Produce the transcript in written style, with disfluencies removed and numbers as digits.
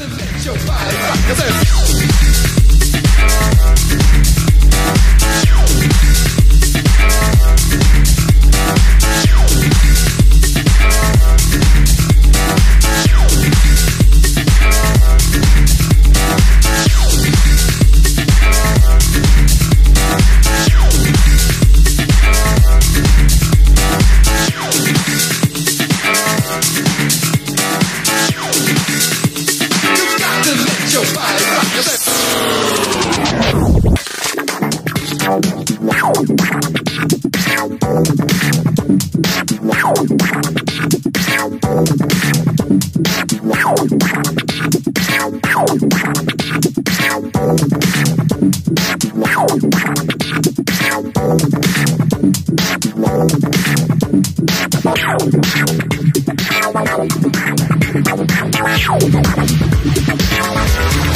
to let your body rock.